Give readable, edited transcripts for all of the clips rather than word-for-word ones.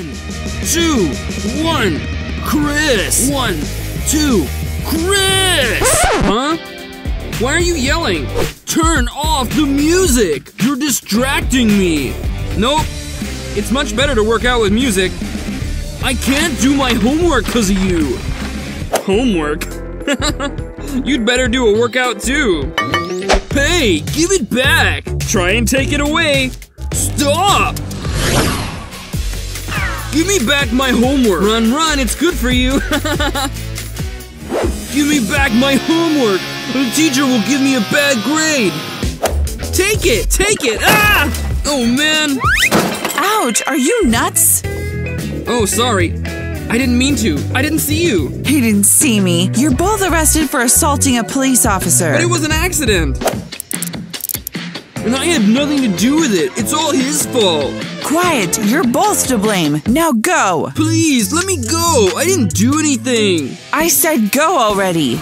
1, 2, 1, Chris. 1, 2, Chris. Huh? Why are you yelling? Turn off the music. You're distracting me. Nope. It's much better to work out with music. I can't do my homework because of you. Homework? You'd better do a workout too. Hey, give it back. Try and take it away. Stop! Give me back my homework. Run, run, it's good for you. Give me back my homework. The teacher will give me a bad grade. Take it, take it. Ah! Oh, man. Ouch, are you nuts? Oh, sorry. I didn't mean to. I didn't see you. He didn't see me. You're both arrested for assaulting a police officer. But it was an accident. And I had nothing to do with it. It's all his fault. Quiet. You're both to blame. Now go. Please, let me go. I didn't do anything. I said go already.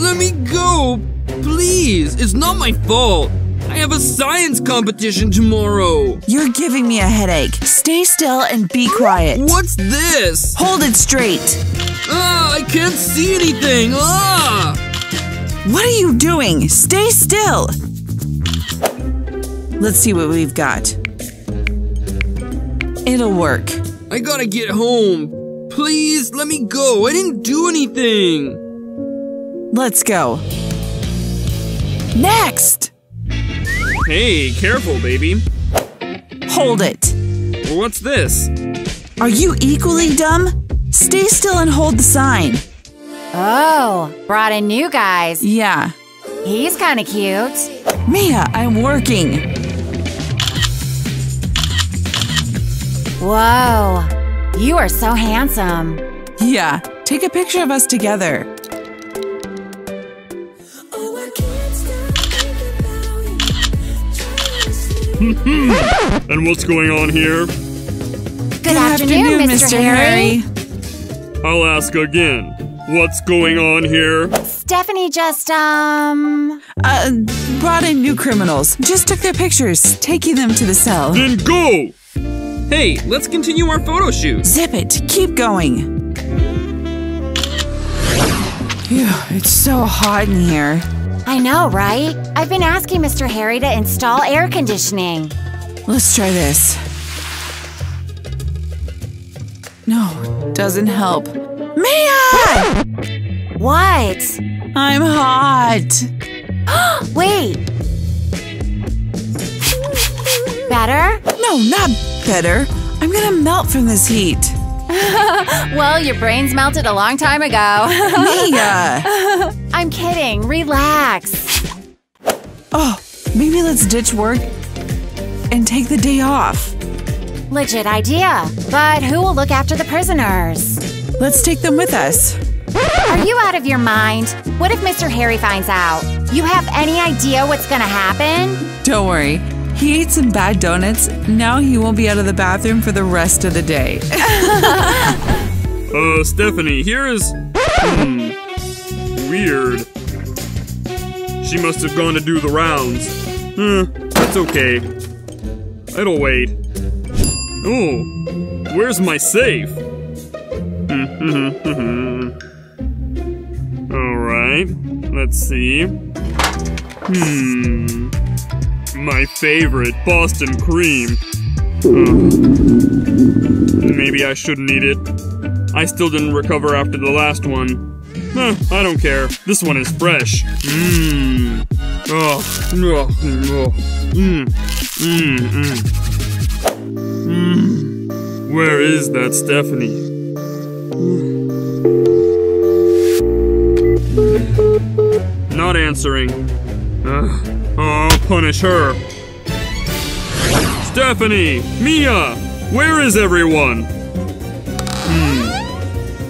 Let me go. Please. It's not my fault. I have a science competition tomorrow. You're giving me a headache. Stay still and be quiet. What's this? Hold it straight. Ah, I can't see anything. Ah! What are you doing? Stay still. Let's see what we've got. It'll work. I gotta get home. Please, let me go. I didn't do anything. Let's go. Next! Hey, careful, baby. Hold it. What's this? Are you equally dumb? Stay still and hold the sign. Oh, brought in new guys. Yeah. He's kind of cute. Mia, I'm working. Whoa, you are so handsome. Yeah, take a picture of us together. And what's going on here? Good afternoon, Mr. Harry. I'll ask again. What's going on here? Stephanie just, brought in new criminals. Just took their pictures, taking them to the cell. Then go! Hey, let's continue our photo shoot. Zip it. Keep going. Phew, it's so hot in here. I know, right? I've been asking Mr. Harry to install air conditioning. Let's try this. No, doesn't help. Mia! What? I'm hot. Wait. Better? No, not better. I'm gonna melt from this heat. Well, your brains melted a long time ago. Mia! I'm kidding. Relax. Oh, maybe let's ditch work and take the day off. Legit idea. But who will look after the prisoners? Let's take them with us. Are you out of your mind? What if Mr. Harry finds out? You have any idea what's gonna happen? Don't worry. He ate some bad donuts. Now he won't be out of the bathroom for the rest of the day. Stephanie, here is... weird. She must have gone to do the rounds. That's okay. It'll wait. Oh, where's my safe? Alright, let's see. My favorite, Boston cream. Maybe I shouldn't eat it. I still didn't recover after the last one. I don't care. This one is fresh. Where is that Stephanie? Not answering. I'll punish her. Stephanie! Mia! Where is everyone?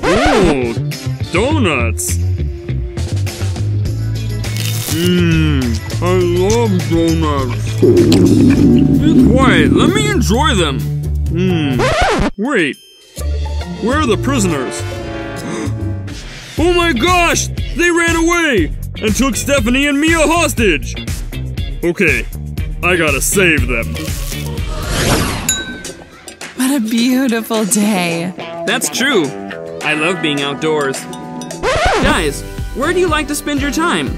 Oh, donuts. I love donuts. Be quiet. Let me enjoy them. Wait. Where are the prisoners? Oh my gosh! They ran away and took Stephanie and Mia hostage! Okay, I gotta save them. What a beautiful day. That's true. I love being outdoors. Guys, where do you like to spend your time?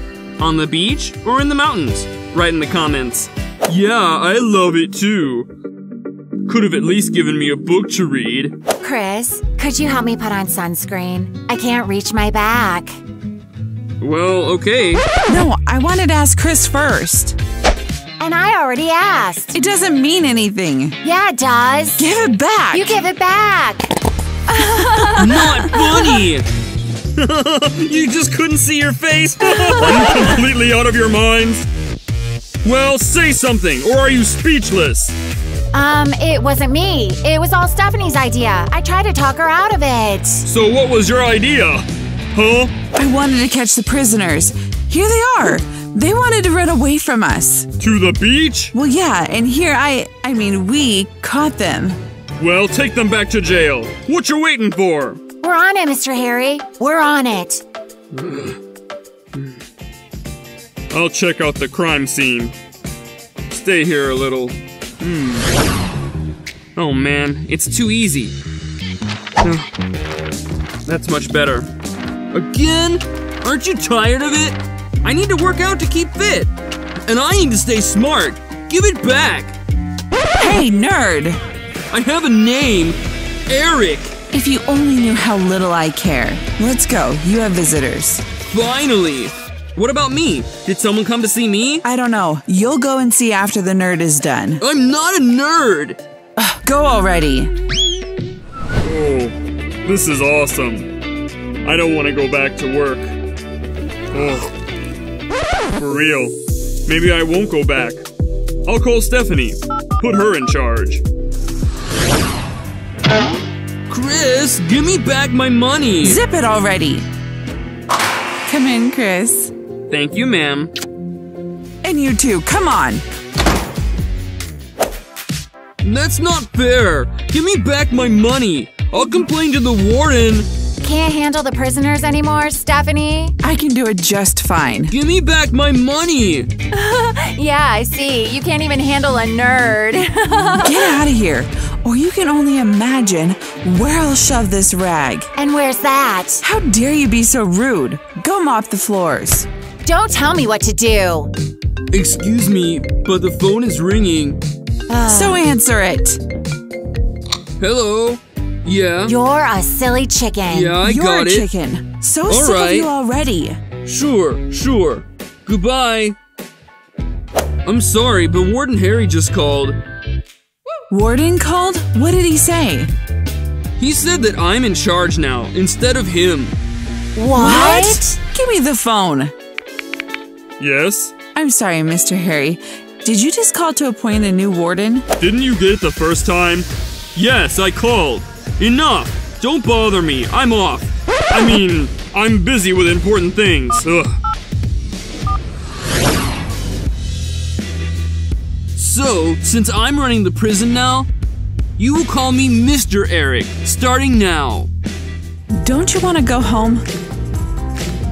On the beach or in the mountains? Write in the comments. Yeah, I love it too. Could have at least given me a book to read. Chris, could you help me put on sunscreen? I can't reach my back. Well, okay. No, I wanted to ask Chris first. And I already asked. It doesn't mean anything. Yeah, it does. Give it back. You give it back. Not funny. You just couldn't see your face. Are you completely out of your minds? Well, say something, or are you speechless? It wasn't me. It was all Stephanie's idea. I tried to talk her out of it. So what was your idea? Huh? I wanted to catch the prisoners. Here they are. They wanted to run away from us. To the beach? Well, yeah, and here we caught them. Well, take them back to jail. What you waiting for? We're on it, Mr. Harry. We're on it. I'll check out the crime scene. Stay here a little. Oh man, it's too easy. That's much better. Again? Aren't you tired of it? I need to work out to keep fit. And I need to stay smart. Give it back. Hey, nerd. I have a name. Eric. If you only knew how little I care. Let's go. You have visitors. Finally. What about me? Did someone come to see me? I don't know. You'll go and see after the nerd is done. I'm not a nerd. Ugh, go already. Oh, this is awesome. I don't want to go back to work. Ugh. For real. Maybe I won't go back. I'll call Stephanie. Put her in charge. Chris, give me back my money! Zip it already! Come in, Chris. Thank you, ma'am. And you too, come on! That's not fair! Give me back my money! I'll complain to the warden! Can't handle the prisoners anymore, Stephanie? I can do it just fine. Give me back my money! Yeah, I see. You can't even handle a nerd. Get out of here. Or you can only imagine where I'll shove this rag. And where's that? How dare you be so rude? Go mop the floors. Don't tell me what to do. Excuse me, but the phone is ringing. So answer it. Hello? Yeah. You're a silly chicken. Yeah, I got it. You're a chicken. So sick of you already. Sure. Goodbye. I'm sorry, but Warden Harry just called. Warden called? What did he say? He said that I'm in charge now, instead of him. What? Give me the phone. Yes? I'm sorry, Mr. Harry. Did you just call to appoint a new warden? Didn't you get it the first time? Yes, I called. Enough! Don't bother me. I'm off. I mean, I'm busy with important things. Ugh. So, since I'm running the prison now, you will call me Mr. Eric, starting now. Don't you want to go home?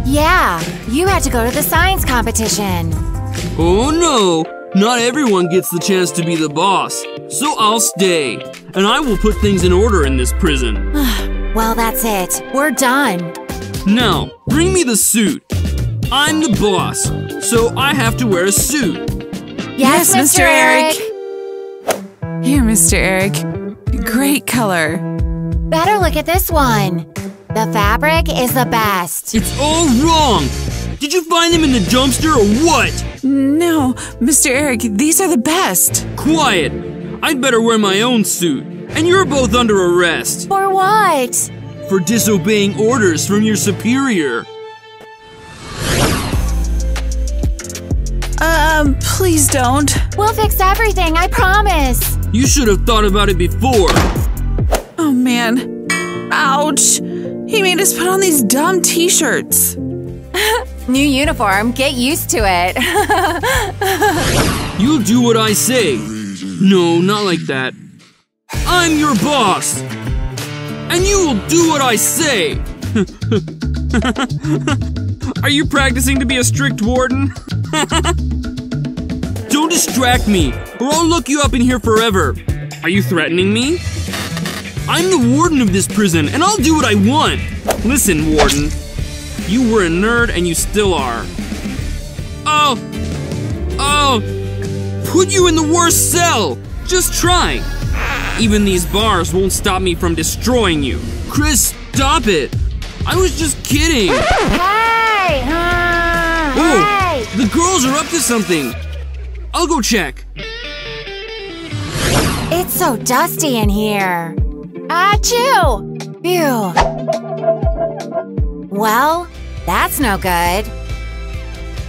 Yeah, you had to go to the science competition. Oh no, not everyone gets the chance to be the boss, so I'll stay. And I will put things in order in this prison. Well, that's it. We're done. Now, bring me the suit. I'm the boss, so I have to wear a suit. Yes, Mr. Eric. Here, Mr. Eric. Great color. Better look at this one. The fabric is the best. It's all wrong. Did you find them in the dumpster or what? No, Mr. Eric, these are the best. Quiet. I'd better wear my own suit. And you're both under arrest. For what? For disobeying orders from your superior. Please don't. We'll fix everything, I promise. You should have thought about it before. Oh, man. Ouch. He made us put on these dumb t-shirts. New uniform, get used to it. You do what I say. No, not like that. I'm your boss! And you will do what I say! Are you practicing to be a strict warden? Don't distract me, or I'll look you up in here forever. Are you threatening me? I'm the warden of this prison, and I'll do what I want! Listen, warden. You were a nerd, and you still are. Oh! Oh! Put you in the worst cell! Just try! Even these bars won't stop me from destroying you. Chris, stop it! I was just kidding! Hey! Oh! The girls are up to something! I'll go check! It's so dusty in here. Achoo! Phew. Well, that's no good.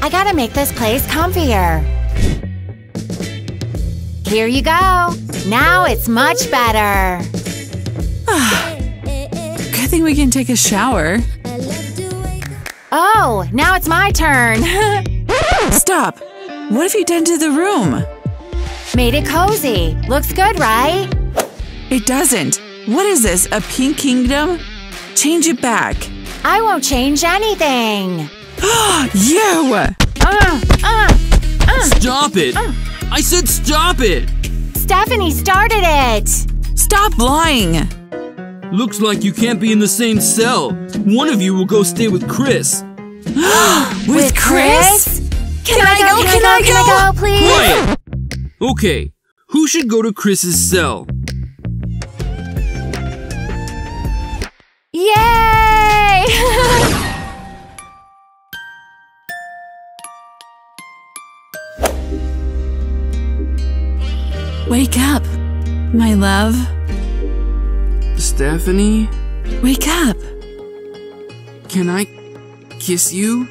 I gotta make this place comfier. Here you go. Now it's much better. Good thing we can take a shower. Oh, now it's my turn. Stop. What have you done to the room? Made it cozy. Looks good, right? It doesn't. What is this, a pink kingdom? Change it back. I won't change anything. You! Stop it! I said stop it! Stephanie started it! Stop lying! Looks like you can't be in the same cell. One of you will go stay with Chris. With Chris? Can I go, please? Quiet! Okay, who should go to Chris's cell? Yay! Wake up, my love. Stephanie? Wake up. Can I kiss you?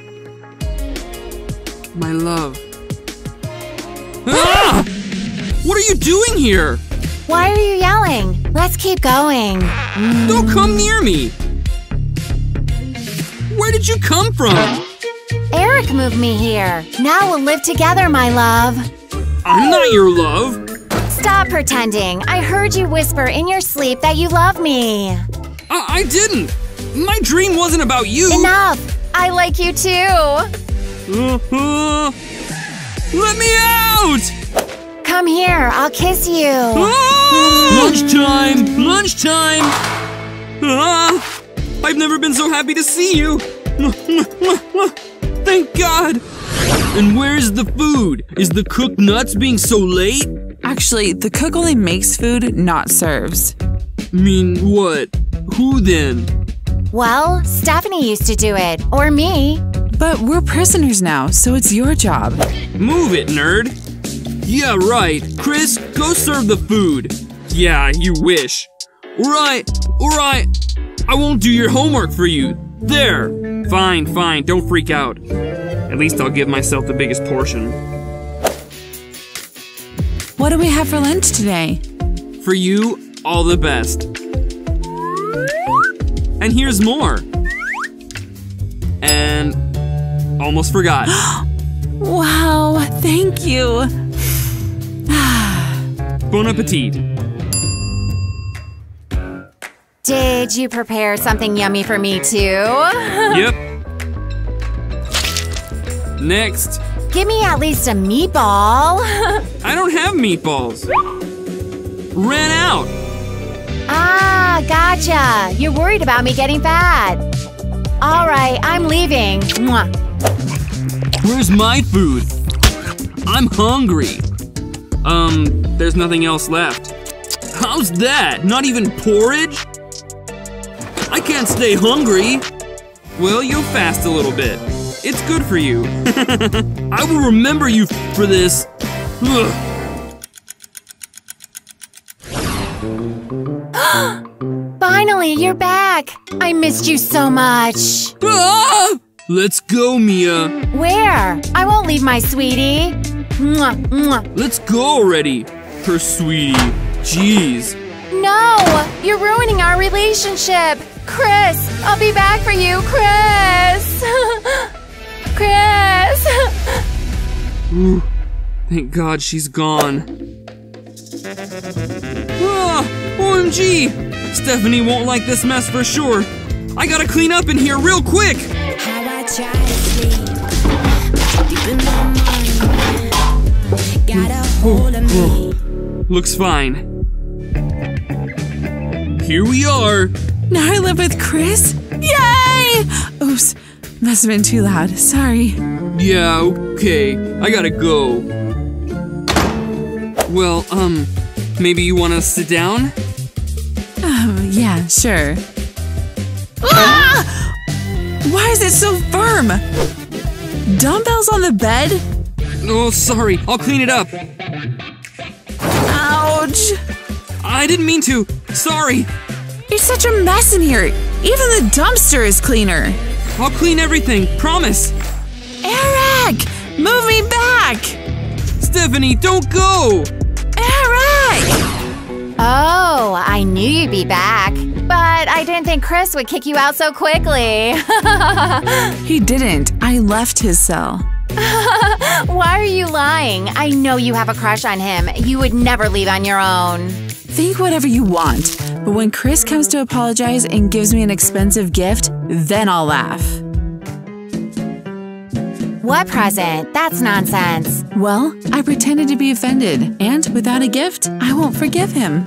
My love. Ah! What are you doing here? Why are you yelling? Let's keep going. Don't come near me! Where did you come from? Eric moved me here. Now we'll live together, my love. I'm not your love. Stop pretending. I heard you whisper in your sleep that you love me. I didn't. My dream wasn't about you. Enough. I like you too. Let me out! Come here, I'll kiss you. Ah! Lunchtime! Ah! I've never been so happy to see you. Thank God. And where's the food? Is the cook nuts being so late? Actually, the cook only makes food, not serves. Mean what? Who then? Well, Stephanie used to do it, or me. But we're prisoners now, so it's your job. Move it, nerd. Yeah, right. Chris, go serve the food. Yeah, you wish. All right. I won't do your homework for you. There. Fine. Don't freak out. At least I'll give myself the biggest portion. What do we have for lunch today? For you, all the best. And here's more. And... almost forgot. Wow, thank you. Bon appetit. Did you prepare something yummy for me too? Yep. Next. Give me at least a meatball. I don't have meatballs. Ran out. Ah, gotcha. You're worried about me getting fat. All right, I'm leaving. Mwah. Where's my food? I'm hungry. There's nothing else left. How's that? Not even porridge? I can't stay hungry. Well, you'll fast a little bit. It's good for you. I will remember you for this. Finally, you're back. I missed you so much. Ah! Let's go, Mia. Where? I won't leave my sweetie. Mwah, mwah. Let's go already. Her sweetie. Jeez. No! You're ruining our relationship. Chris, I'll be back for you. Chris! Chris! Ooh, thank God she's gone. Ah, OMG! Stephanie won't like this mess for sure. I gotta clean up in here real quick! Try to sleep deep in my mind. Got a hold of me. Looks fine. here we are. Now I live with Chris? Yay! Oops, must have been too loud. Sorry. Yeah, okay. I gotta go. Well, maybe you want to sit down? Yeah, sure. Ah! Why is it so firm? Dumbbells on the bed? Oh, sorry. I'll clean it up. Ouch. I didn't mean to. Sorry. You're such a mess in here. Even the dumpster is cleaner. I'll clean everything. Promise. Eric! Move me back! Stephanie, don't go! Eric! Oh, I knew you'd be back. But I didn't think Chris would kick you out so quickly. He didn't. I left his cell. Why are you lying? I know you have a crush on him. You would never leave on your own. Think whatever you want. But when Chris comes to apologize and gives me an expensive gift, then I'll laugh. What present? That's nonsense. Well, I pretended to be offended, and without a gift, I won't forgive him.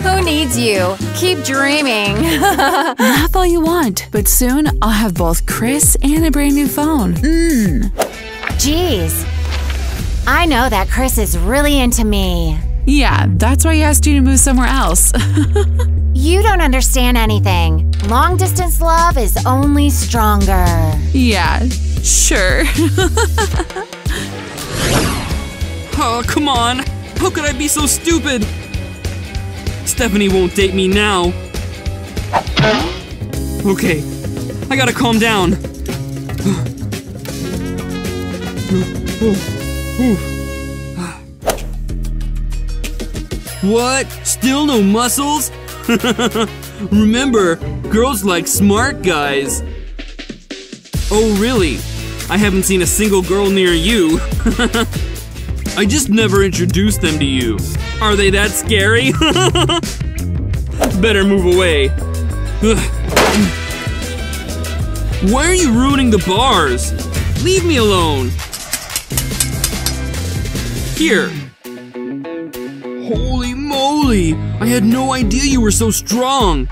Who needs you? Keep dreaming. Laugh all you want, but soon I'll have both Chris and a brand new phone. Jeez. I know that Chris is really into me. Yeah, that's why he asked you to move somewhere else. You don't understand anything. Long-distance love is only stronger. Yeah, sure. Oh, come on. How could I be so stupid? Stephanie won't date me now. Okay, I gotta calm down. What? Still no muscles? Remember, girls like smart guys. Oh, really? I haven't seen a single girl near you. I just never introduced them to you. Are they that scary? Better move away. Ugh. Why are you ruining the bars? Leave me alone. Here. Holy moly! I had no idea you were so strong!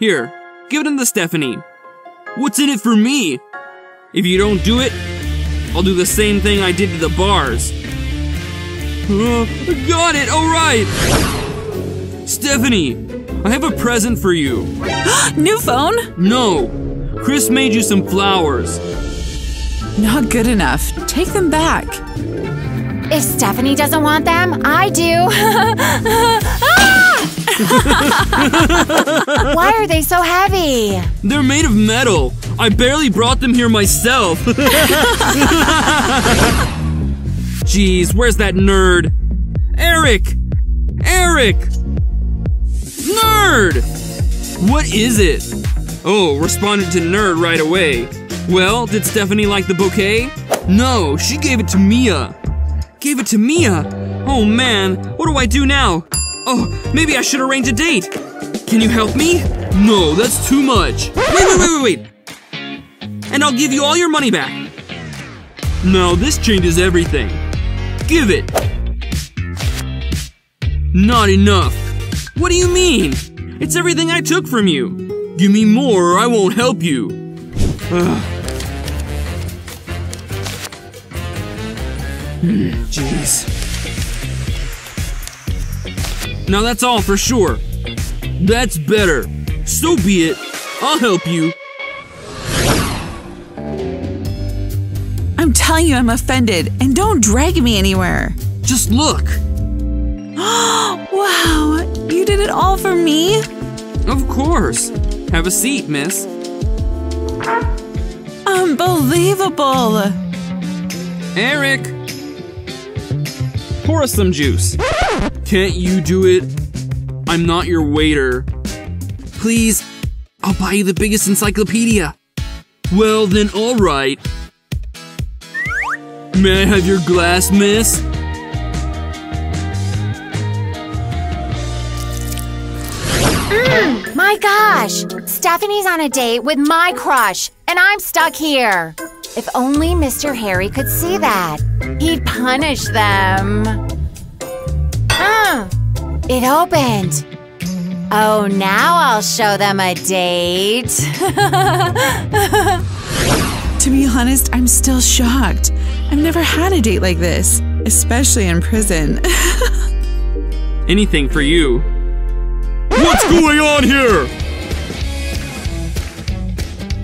Here, give it to Stephanie. What's in it for me? If you don't do it, I'll do the same thing I did to the bars. Got it, alright! Stephanie, I have a present for you. New phone? No. Chris made you some flowers. Not good enough. Take them back. If Stephanie doesn't want them, I do. Ah! Why are they so heavy? They're made of metal. I barely brought them here myself. Jeez, where's that nerd? Eric! Eric! Nerd! What is it? Oh, responded to nerd right away. Well, did Stephanie like the bouquet? No, she gave it to Mia. Gave it to Mia? Oh man, what do I do now? Oh, maybe I should arrange a date. Can you help me? No, that's too much. Wait. And I'll give you all your money back. Now this changes everything. Give it. Not enough. What do you mean? It's everything I took from you. Give me more or I won't help you. Ugh. Jeez. Now that's all for sure. That's better. So be it. I'll help you. I'm telling you I'm offended, and don't drag me anywhere. Just look. Wow, you did it all for me? Of course. Have a seat, miss. Unbelievable. Eric. Pour us some juice. Can't you do it? I'm not your waiter. Please, I'll buy you the biggest encyclopedia. Well then, all right. May I have your glass, miss? My gosh, Stephanie's on a date with my crush, and I'm stuck here. If only Mr. Harry could see that. He'd punish them. It opened. Oh, now I'll show them a date. To be honest, I'm still shocked. I've never had a date like this, especially in prison. Anything for you. What's going on here?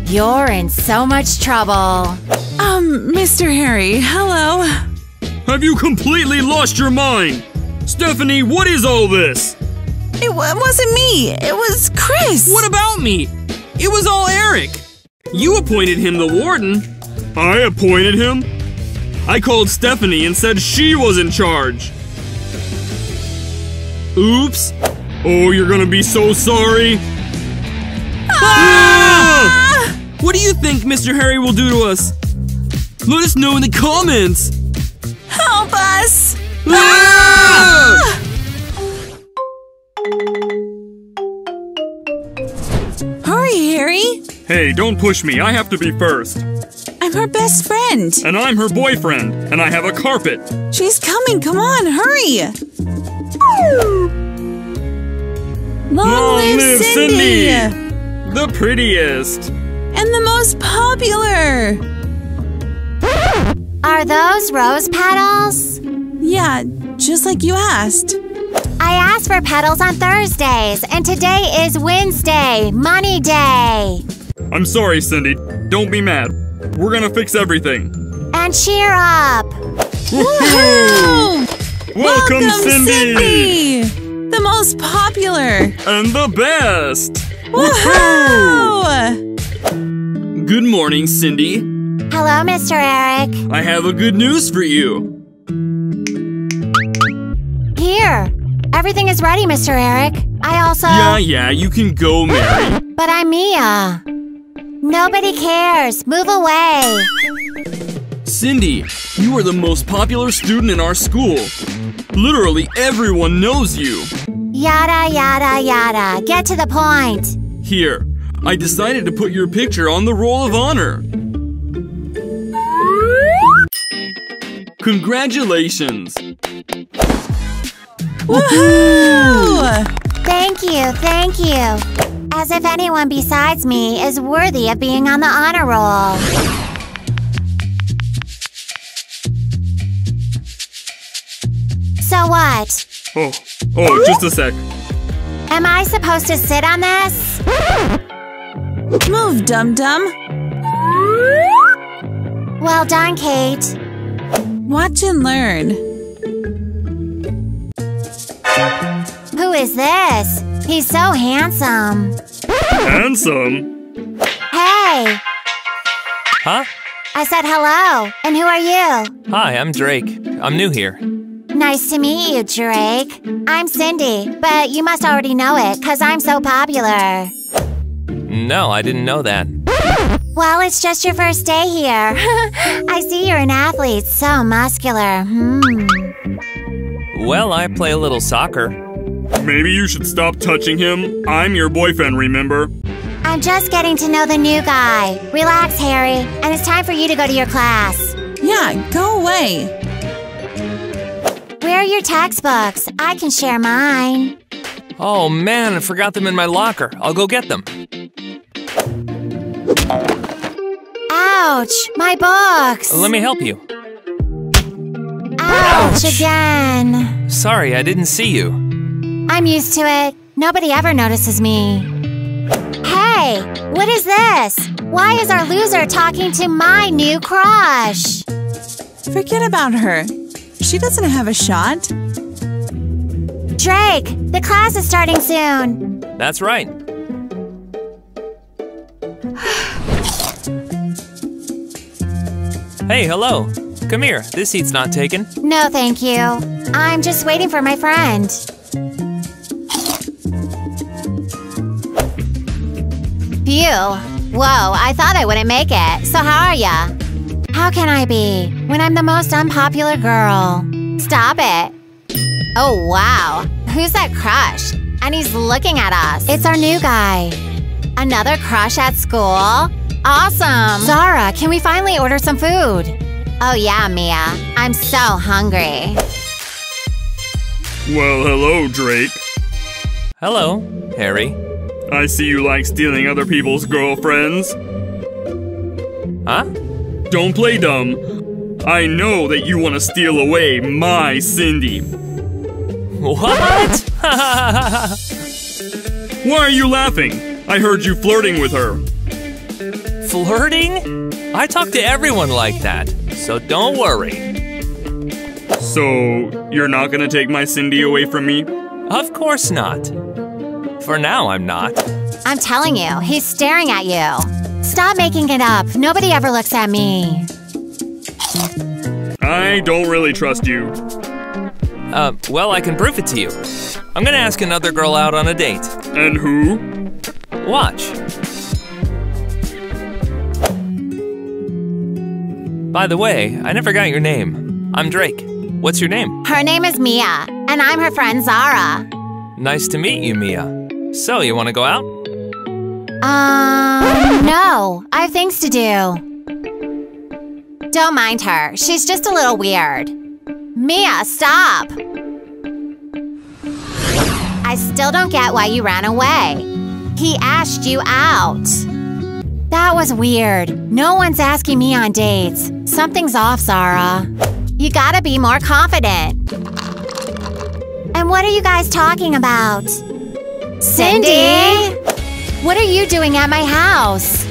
You're in so much trouble. Mr. Harry, hello. Have you completely lost your mind? Stephanie, what is all this? It wasn't me. It was Chris. What about me? It was all Eric. You appointed him the warden. I appointed him? I called Stephanie and said she was in charge. Oops. Oh, you're gonna be so sorry. Ah! Ah! What do you think Mr. Harry will do to us? Let us know in the comments. Help us! Ah! Hurry, Harry. Hey, don't push me. I have to be first. I'm her best friend. And I'm her boyfriend. And I have a carpet. She's coming. Come on, hurry. Long live Cindy! The prettiest. And the most popular. Are those rose petals? Yeah, just like you asked. I asked for petals on Thursdays, and today is Wednesday, Money Day. I'm sorry, Cindy. Don't be mad. We're gonna fix everything. And cheer up. Woohoo! Welcome, Cindy! The most popular! And the best! Woohoo! Good morning, Cindy. Hello, Mr. Eric. I have a good news for you. Here. Everything is ready, Mr. Eric. I also... Yeah, you can go, Mary. But I'm Mia. Nobody cares. Move away. Cindy, you are the most popular student in our school. Literally everyone knows you. Yada, yada, yada. Get to the point. Here, I decided to put your picture on the roll of honor. Congratulations. Woohoo! Thank you. As if anyone besides me is worthy of being on the honor roll. So what? Oh, just a sec. Am I supposed to sit on this? Move, dum-dum. Well done, Kate. Watch and learn. Who is this? He's so handsome. Handsome? Hey. Huh? I said hello. And who are you? Hi, I'm Drake. I'm new here. Nice to meet you, Drake. I'm Cindy, but you must already know it, because I'm so popular. No, I didn't know that. Well, it's just your first day here. I see you're an athlete, so muscular. Well, I play a little soccer. Maybe you should stop touching him. I'm your boyfriend, remember? I'm just getting to know the new guy. Relax, Harry, and it's time for you to go to your class. Yeah, go away. Where are your textbooks? I can share mine. Oh, man, I forgot them in my locker. I'll go get them. Ouch, my books. Let me help you. Ouch again. Sorry, I didn't see you. I'm used to it. Nobody ever notices me. Hey, what is this? Why is our loser talking to my new crush? Forget about her. She doesn't have a shot. Drake, the class is starting soon. That's right. Hey, hello. Come here. This seat's not taken. No, thank you. I'm just waiting for my friend. Phew. Whoa, I thought I wouldn't make it. So how are ya? How can I be when I'm the most unpopular girl? Stop it. Oh, wow. Who's that crush? And he's looking at us. It's our new guy. Another crush at school? Awesome. Zara, can we finally order some food? Oh, yeah, Mia. I'm so hungry. Well, hello, Drake. Hello, Harry. I see you like stealing other people's girlfriends. Huh? Don't play dumb. I know that you want to steal away my Cindy. What? Why are you laughing? I heard you flirting with her. Flirting? I talk to everyone like that, so don't worry. So, you're not gonna take my Cindy away from me? Of course not. For now, I'm not. I'm telling you, he's staring at you. Stop making it up. Nobody ever looks at me. I don't really trust you. Well, I can prove it to you. I'm gonna ask another girl out on a date. And who? Watch. By the way, I never got your name. I'm Drake. What's your name? Her name is Mia, and I'm her friend Zara. Nice to meet you, Mia. So, you wanna go out? No. I have things to do. Don't mind her. She's just a little weird. Mia, stop! I still don't get why you ran away. He asked you out. That was weird. No one's asking me on dates. Something's off, Zara. You gotta be more confident. And what are you guys talking about? Cindy? What are you doing at my house?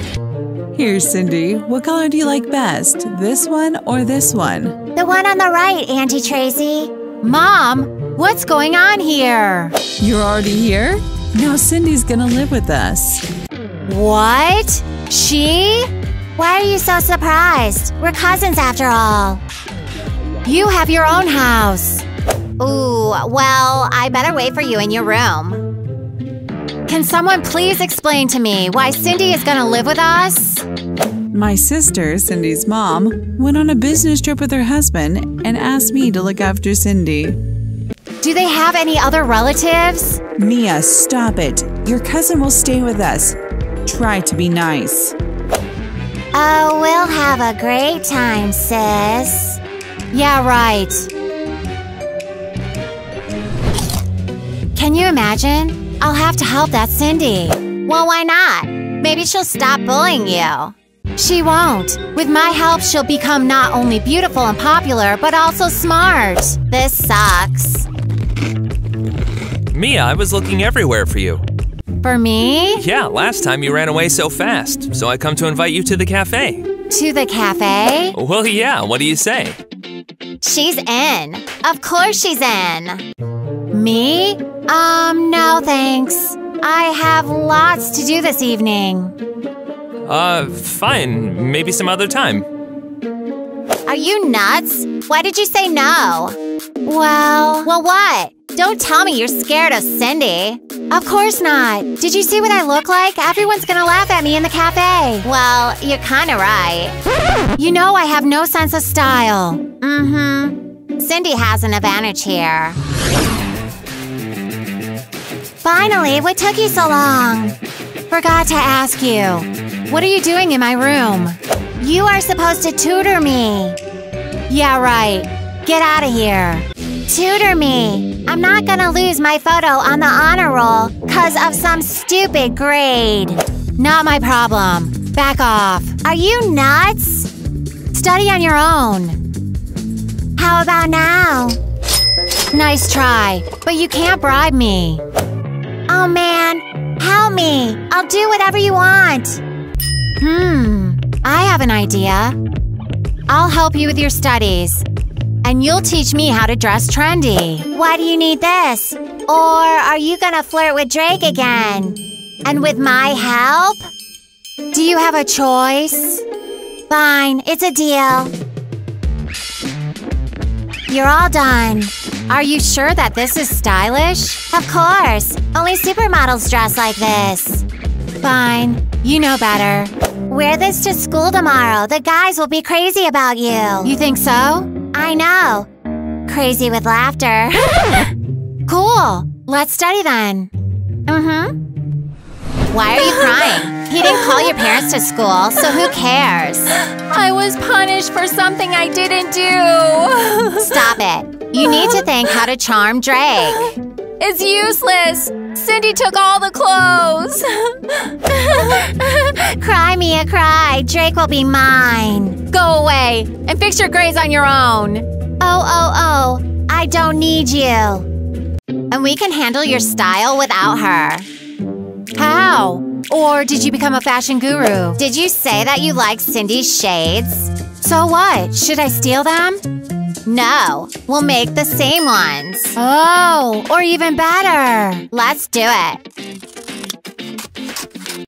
Here, Cindy. What color do you like best? This one or this one? The one on the right, Auntie Tracy. Mom, what's going on here? You're already here? Now Cindy's gonna live with us. What? She? Why are you so surprised? We're cousins after all. You have your own house. Ooh, well, I better wait for you in your room. Can someone please explain to me why Cindy is gonna live with us? My sister, Cindy's mom, went on a business trip with her husband and asked me to look after Cindy. Do they have any other relatives? Mia, stop it. Your cousin will stay with us. Try to be nice. Oh, we'll have a great time, sis. Yeah, right. Can you imagine? I'll have to help that Cindy. Well, why not? Maybe she'll stop bullying you. She won't. With my help, she'll become not only beautiful and popular, but also smart. This sucks. Mia, I was looking everywhere for you. For me? Yeah, last time you ran away so fast, so I come to invite you to the cafe. To the cafe? Well, yeah, what do you say? She's in. Of course she's in. Me? No thanks. I have lots to do this evening. Fine. Maybe some other time. Are you nuts? Why did you say no? Well, what? Don't tell me you're scared of Cindy. Of course not. Did you see what I look like? Everyone's gonna laugh at me in the cafe. Well, you're kinda right. You know I have no sense of style. Mm-hmm. Cindy has an advantage here. Finally, what took you so long? Forgot to ask you. What are you doing in my room? You are supposed to tutor me. Yeah, right. Get out of here. Tutor me. I'm not gonna lose my photo on the honor roll because of some stupid grade. Not my problem. Back off. Are you nuts? Study on your own. How about now? Nice try, but you can't bribe me. Oh, man. Help me. I'll do whatever you want. I have an idea. I'll help you with your studies. And you'll teach me how to dress trendy. Why do you need this? Or are you gonna flirt with Drake again? And with my help? Do you have a choice? Fine, it's a deal. You're all done. Are you sure that this is stylish? Of course. Only supermodels dress like this. Fine. You know better. Wear this to school tomorrow. The guys will be crazy about you. You think so? I know. Crazy with laughter. Cool. Let's study then. Why are you crying? He didn't call your parents to school, so who cares? I was punished for something I didn't do. Stop it. You need to think how to charm Drake. It's useless. Cindy took all the clothes! Cry, Mia, cry. Drake will be mine. Go away and fix your grades on your own. Oh, I don't need you. And we can handle your style without her. How? Or did you become a fashion guru? Did you say that you like Cindy's shades? So what? Should I steal them? No, we'll make the same ones. Oh, or even better. Let's do it.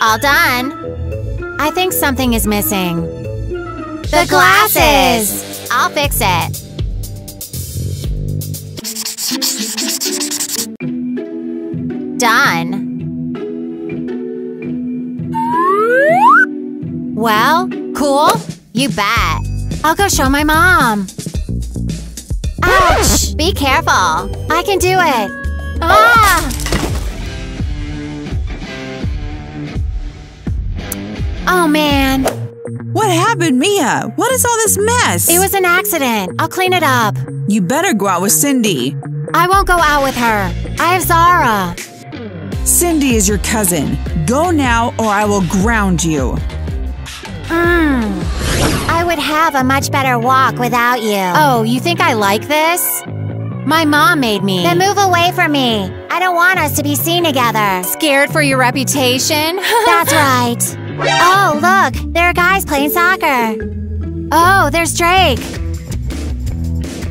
All done. I think something is missing. The glasses! I'll fix it. Done. Well, cool? You bet. I'll go show my mom. Ouch! Be careful. I can do it. Ah! Oh, man. What happened, Mia? What is all this mess? It was an accident. I'll clean it up. You better go out with Cindy. I won't go out with her. I have Zara. Cindy is your cousin. Go now or I will ground you. I would have a much better walk without you. Oh, you think I like this? My mom made me. Then move away from me. I don't want us to be seen together. Scared for your reputation? That's right. Oh, look. There are guys playing soccer. Oh, there's Drake.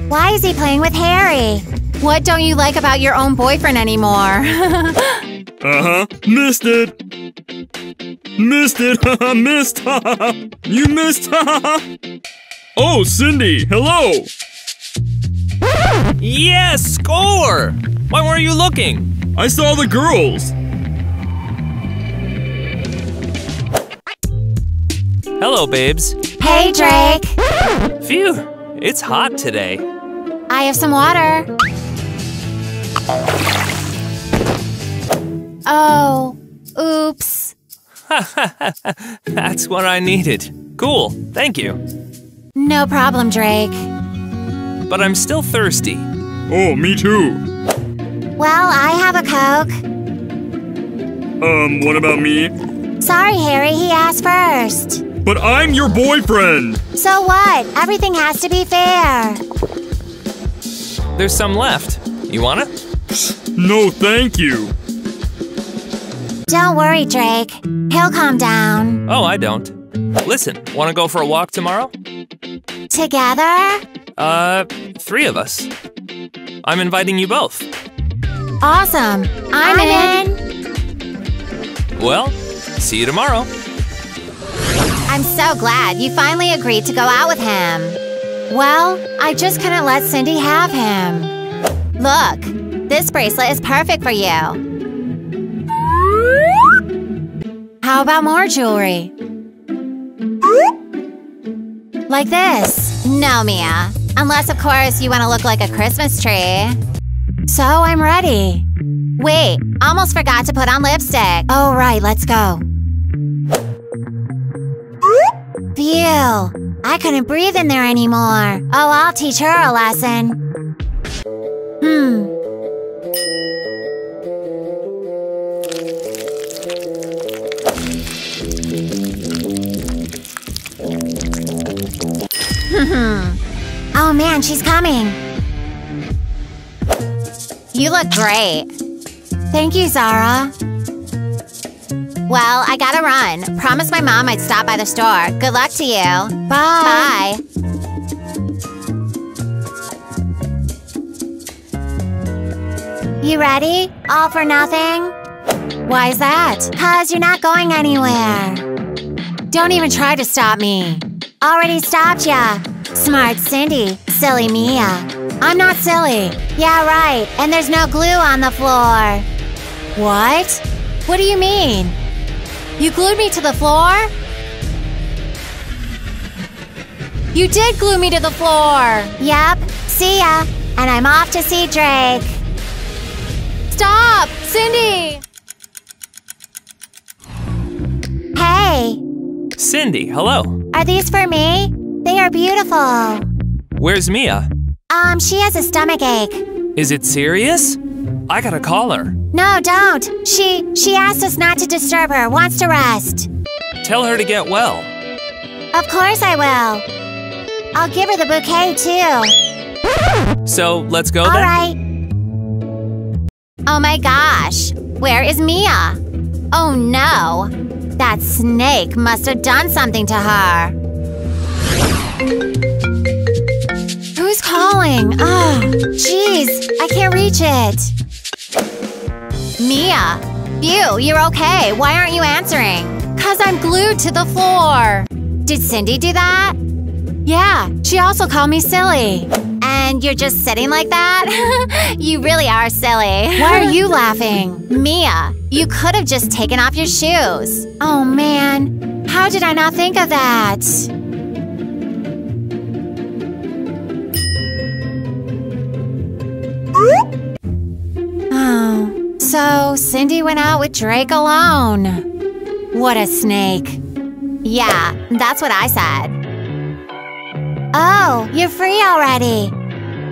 Why is he playing with Harry? What don't you like about your own boyfriend anymore? Missed it. Missed it. Missed. You missed. Oh, Cindy. Hello. Yes, score. Why weren't you looking? I saw the girls. Hello, babes. Hey, Drake. Phew. It's hot today. I have some water. Oh, oops. That's what I needed. Cool, thank you. No problem, Drake. But I'm still thirsty. Oh, me too. Well, I have a Coke. What about me? Sorry, Harry, he asked first. But I'm your boyfriend. So what? Everything has to be fair. There's some left. You want it? No, thank you. Don't worry, Drake. He'll calm down. Oh, I don't. Listen, want to go for a walk tomorrow? Together? Three of us. I'm inviting you both. Awesome. I'm in. Well, see you tomorrow. I'm so glad you finally agreed to go out with him. Well, I just couldn't let Cindy have him. Look, this bracelet is perfect for you. How about more jewelry? Like this. No, Mia. Unless, of course, you want to look like a Christmas tree. So I'm ready. Wait, almost forgot to put on lipstick. Oh, right, let's go. Phew, I couldn't breathe in there anymore. Oh, I'll teach her a lesson. Oh man, she's coming. You look great. Thank you, Zara. Well, I gotta run. Promised my mom I'd stop by the store. Good luck to you. Bye. Bye. You ready? All for nothing? Why's that? 'Cause you're not going anywhere. Don't even try to stop me. Already stopped ya. Smart Cindy, silly Mia. I'm not silly. Yeah, right. And there's no glue on the floor. What? What do you mean? You glued me to the floor? You did glue me to the floor. Yep. See ya. And I'm off to see Drake. Stop! Cindy! Hey! Cindy, hello. Are these for me? They are beautiful. Where's Mia? She has a stomach ache. Is it serious? I gotta call her. No, don't. She asked us not to disturb her, wants to rest. Tell her to get well. Of course I will. I'll give her the bouquet, too. So, let's go then? All right. Oh my gosh. Where is Mia? Oh no. That snake must have done something to her. Who's calling? Oh, jeez. I can't reach it. Mia! You're okay. Why aren't you answering? 'Cause I'm glued to the floor. Did Cindy do that? Yeah, she also called me silly. And you're just sitting like that? You really are silly. Why are you laughing? Mia, you could have just taken off your shoes. Oh man, how did I not think of that? So, Cindy went out with Drake alone. What a snake. Yeah, that's what I said. Oh, you're free already.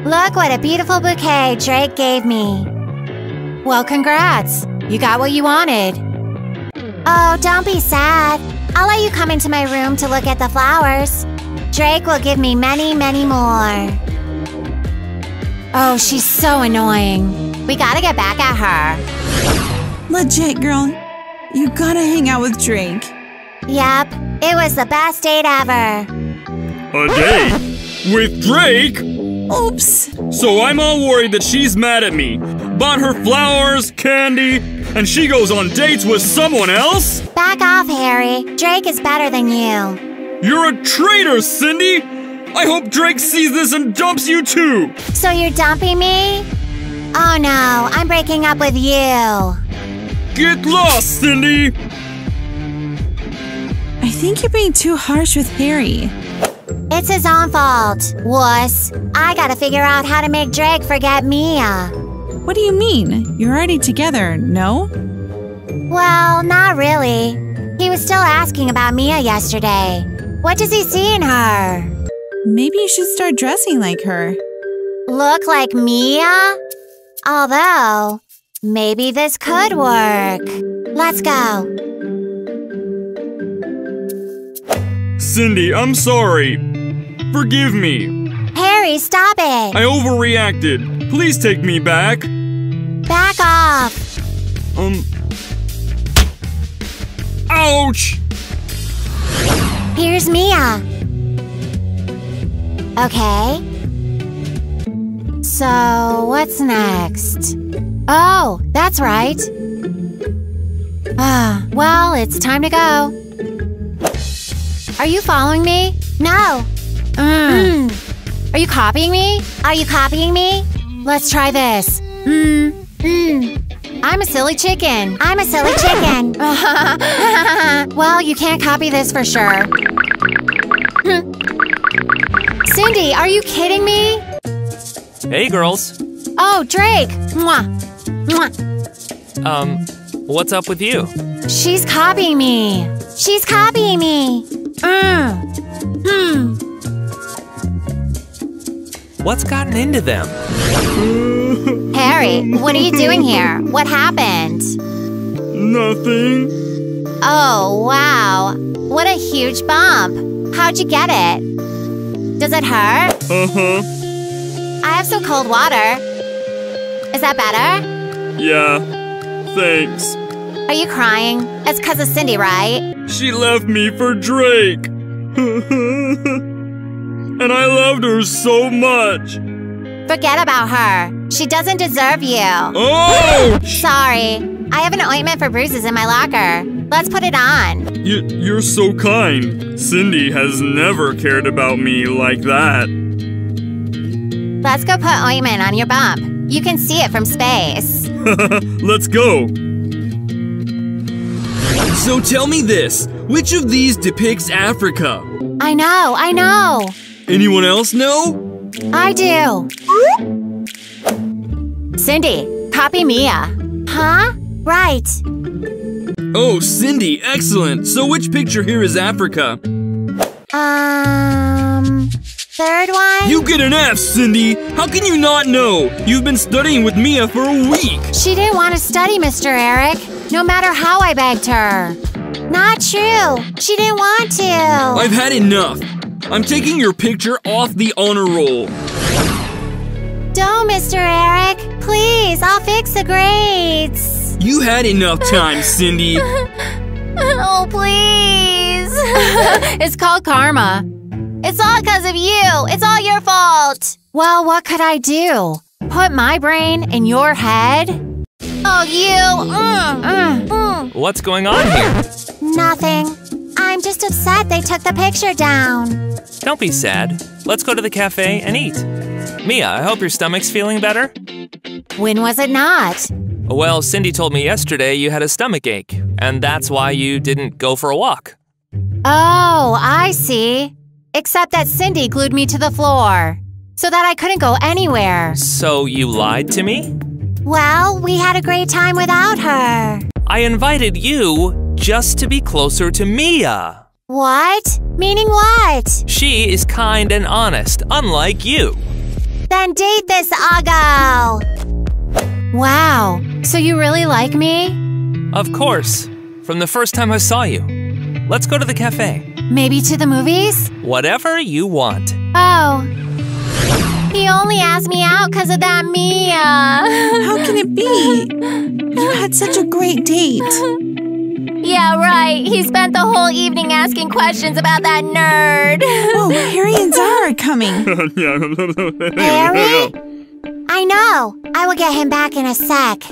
Look what a beautiful bouquet Drake gave me. Well, congrats. You got what you wanted. Oh, don't be sad. I'll let you come into my room to look at the flowers. Drake will give me many, many more. Oh, she's so annoying. We gotta get back at her. Legit, girl. You gotta hang out with Drake. Yep. It was the best date ever. A date? With Drake? Oops. So I'm all worried that she's mad at me. Bought her flowers, candy, and she goes on dates with someone else? Back off, Harry. Drake is better than you. You're a traitor, Cindy! I hope Drake sees this and dumps you too! So you're dumping me? Oh no, I'm breaking up with you. Get lost, Cindy! I think you're being too harsh with Harry. It's his own fault, wuss. I gotta figure out how to make Drake forget Mia. What do you mean? You're already together, no? Well, not really. He was still asking about Mia yesterday. What does he see in her? Maybe you should start dressing like her. Look like Mia? Although, maybe this could work. Let's go. Cindy, I'm sorry. Forgive me. Harry, stop it. I overreacted. Please take me back. Back off. Ouch! Here's Mia. Okay. So, what's next? Oh, that's right. Well, it's time to go. Are you following me? No. Are you copying me? Let's try this. I'm a silly chicken. Well, you can't copy this for sure. Cindy, are you kidding me? Hey, girls. Oh, Drake. Mwah. Mwah. What's up with you? She's copying me. What's gotten into them? Harry, what are you doing here? What happened? Nothing. Oh, wow. What a huge bump. How'd you get it? Does it hurt? Uh-huh. I have some cold water. Is that better? Yeah, thanks. Are you crying? It's 'cause of Cindy, right? She left me for Drake. And I loved her so much. Forget about her. She doesn't deserve you. Oh! Sorry. I have an ointment for bruises in my locker. Let's put it on. You're so kind. Cindy has never cared about me like that. Let's go put ointment on your bump. You can see it from space. Let's go. So tell me this. Which of these depicts Africa? I know. Anyone else know? I do. Cindy, copy Mia. Huh? Right. Oh, Cindy, excellent. So which picture here is Africa? Third one? You get an F, Cindy! How can you not know? You've been studying with Mia for a week! She didn't want to study, Mr. Eric, no matter how I begged her. Not true! She didn't want to! I've had enough! I'm taking your picture off the honor roll! Don't, Mr. Eric! Please, I'll fix the grades! You had enough time, Cindy! Oh, please! It's called karma. It's all because of you! It's all your fault! Well, what could I do? Put my brain in your head? Oh, you! What's going on here? Nothing. I'm just upset they took the picture down. Don't be sad. Let's go to the cafe and eat. Mia, I hope your stomach's feeling better? When was it not? Well, Cindy told me yesterday you had a stomach ache, and that's why you didn't go for a walk. Oh, I see. Except that Cindy glued me to the floor, so that I couldn't go anywhere. So you lied to me? Well, we had a great time without her. I invited you just to be closer to Mia. What? Meaning what? She is kind and honest, unlike you. Then date this ugly. Wow, so you really like me? Of course, from the first time I saw you. Let's go to the cafe. Maybe to the movies? Whatever you want. Oh. He only asked me out because of that Mia. How can it be? You had such a great date. Yeah, right. He spent the whole evening asking questions about that nerd. Oh, Harry and Zara are coming. Harry? I know. I will get him back in a sec.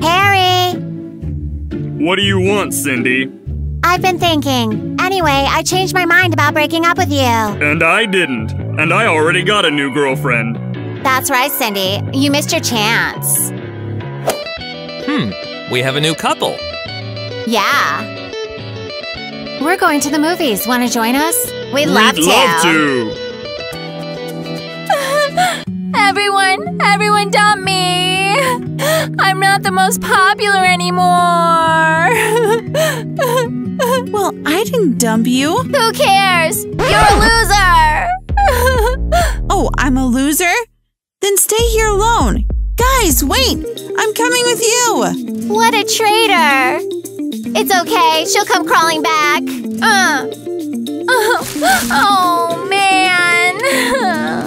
Harry! What do you want, Cindy? I've been thinking. Anyway, I changed my mind about breaking up with you. And I didn't. And I already got a new girlfriend. That's right, Cindy. You missed your chance. We have a new couple. Yeah. We're going to the movies. Want to join us? We'd love to. Everyone dump me! I'm not the most popular anymore! Well, I didn't dump you. Who cares? You're a loser! Oh, I'm a loser? Then stay here alone! Guys, wait! I'm coming with you! What a traitor! It's okay, she'll come crawling back. Oh, man!